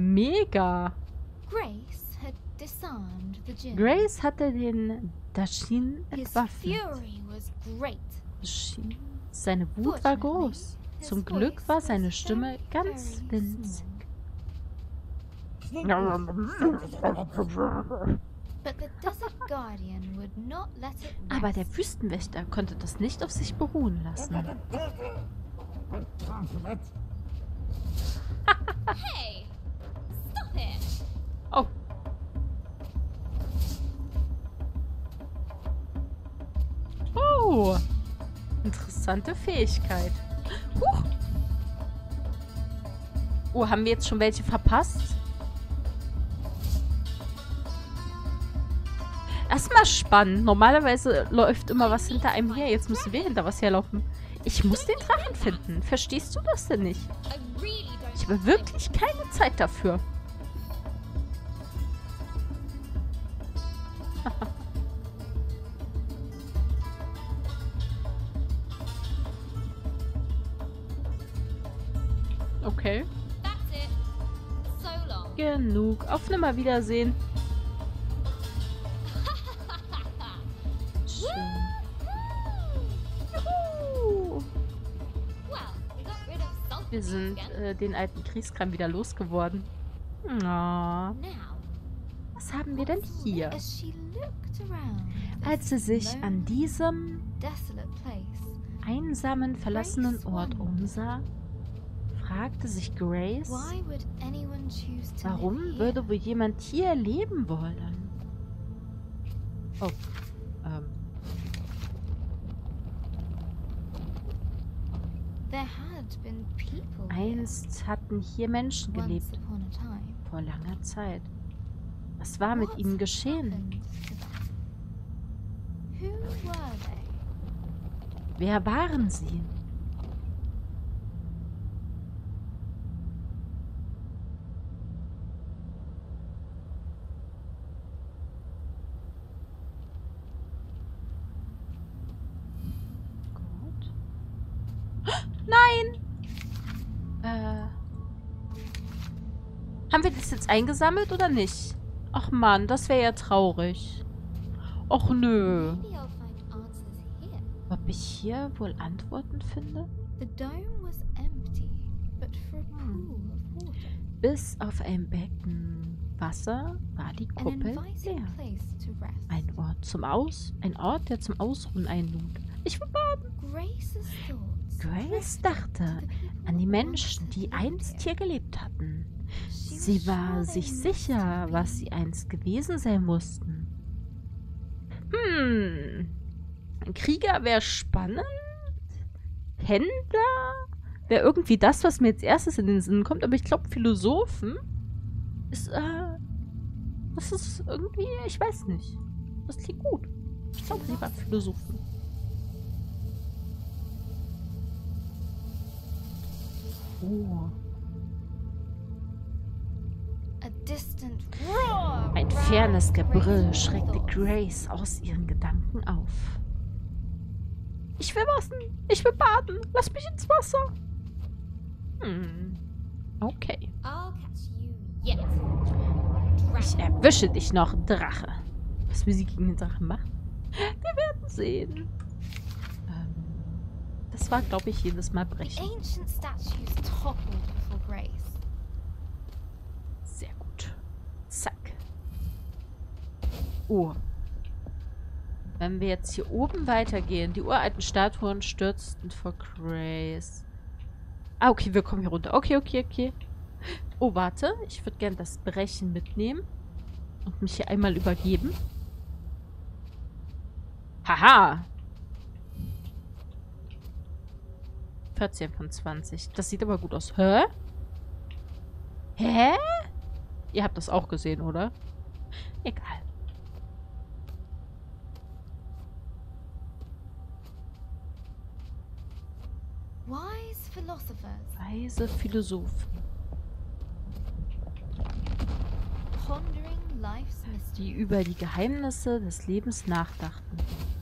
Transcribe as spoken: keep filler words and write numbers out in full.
Mega. Grace had disarmed the djinn. Grace hatte den Dashin entwaffnet. Dashin. Seine Wut war groß. Zum Glück war seine Stimme ganz winzig. Aber der Wüstenwächter konnte das nicht auf sich beruhen lassen. Hey, stop it. Oh. Oh. Interessante Fähigkeit. Huch. Oh, haben wir jetzt schon welche verpasst? Erstmal spannend. Normalerweise läuft immer was hinter einem her. Jetzt müssen wir hinter was herlaufen. Ich muss den Drachen finden. Verstehst du das denn nicht? Ich habe wirklich keine Zeit dafür. Okay. Genug. Auf Nimmerwiedersehen. Wir sind äh, den alten Kriegskram wieder losgeworden. Na, was haben wir denn hier? Als sie sich an diesem einsamen, verlassenen Ort umsah, fragte sich Grace, warum würde wohl jemand hier leben wollen? Oh, ähm. Einst hatten hier Menschen gelebt, vor langer Zeit. Was war mit ihnen geschehen? Wer waren sie? Haben wir das jetzt eingesammelt oder nicht? Ach Mann, das wäre ja traurig. Och nö. Ob ich hier wohl Antworten finde? Bis auf ein Becken Wasser war die Kuppel leer. Ein Ort zum Aus, ein Ort, der zum Ausruhen einlud. Ich will baden. Grace dachte an die Menschen, die einst hier gelebt hatten. Sie war sich sicher, was sie einst gewesen sein mussten. Hm, ein Krieger wäre spannend. Händler wäre irgendwie das, was mir als erstes in den Sinn kommt. Aber ich glaube, Philosophen ist, äh, das ist irgendwie, ich weiß nicht. Das klingt gut. Ich glaube, sie war Philosophen. Oh. Ein fernes Gebrüll schreckte Grace aus ihren Gedanken auf. Ich will waschen, ich will baden, lass mich ins Wasser. Hm, okay. Ich erwische dich noch, Drache. Was will sie gegen den Drachen machen? Wir werden sehen. Ähm, das war, glaube ich, jedes Mal brechen. Sehr gut. Zack. Oh. Wenn wir jetzt hier oben weitergehen, die uralten Statuen stürzten vor Grace. Ah, okay, wir kommen hier runter. Okay, okay, okay. Oh, warte. Ich würde gerne das Brechen mitnehmen und mich hier einmal übergeben. Haha! vierzehn von zwanzig. Das sieht aber gut aus. Hä? Hä? Ihr habt das auch gesehen, oder? Egal. Wise Philosophers. Weise Philosophen. Die über die Geheimnisse des Lebens nachdachten.